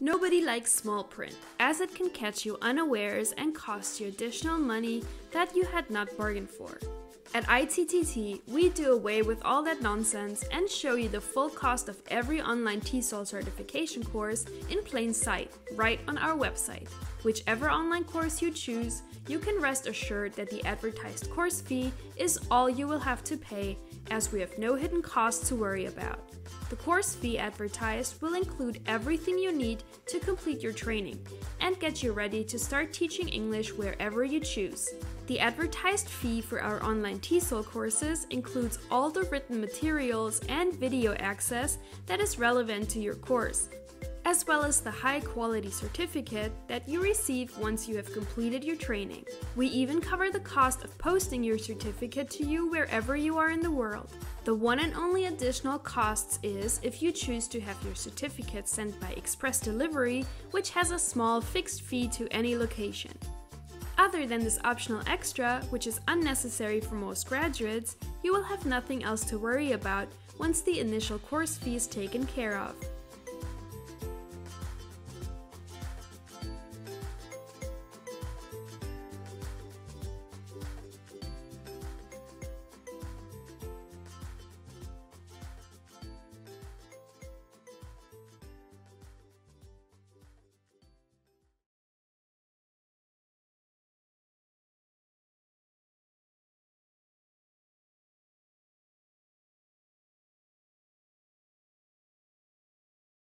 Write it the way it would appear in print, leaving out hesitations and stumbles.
Nobody likes small print, as it can catch you unawares and cost you additional money that you had not bargained for. At ITTT, we do away with all that nonsense and show you the full cost of every online TESOL certification course in plain sight, right on our website. Whichever online course you choose, you can rest assured that the advertised course fee is all you will have to pay, as we have no hidden costs to worry about. The course fee advertised will include everything you need to complete your training and get you ready to start teaching English wherever you choose. The advertised fee for our online TESOL courses includes all the written materials and video access that is relevant to your course, as well as the high-quality certificate that you receive once you have completed your training. We even cover the cost of posting your certificate to you wherever you are in the world. The one and only additional cost is if you choose to have your certificate sent by express delivery, which has a small fixed fee to any location. Other than this optional extra, which is unnecessary for most graduates, you will have nothing else to worry about once the initial course fee is taken care of.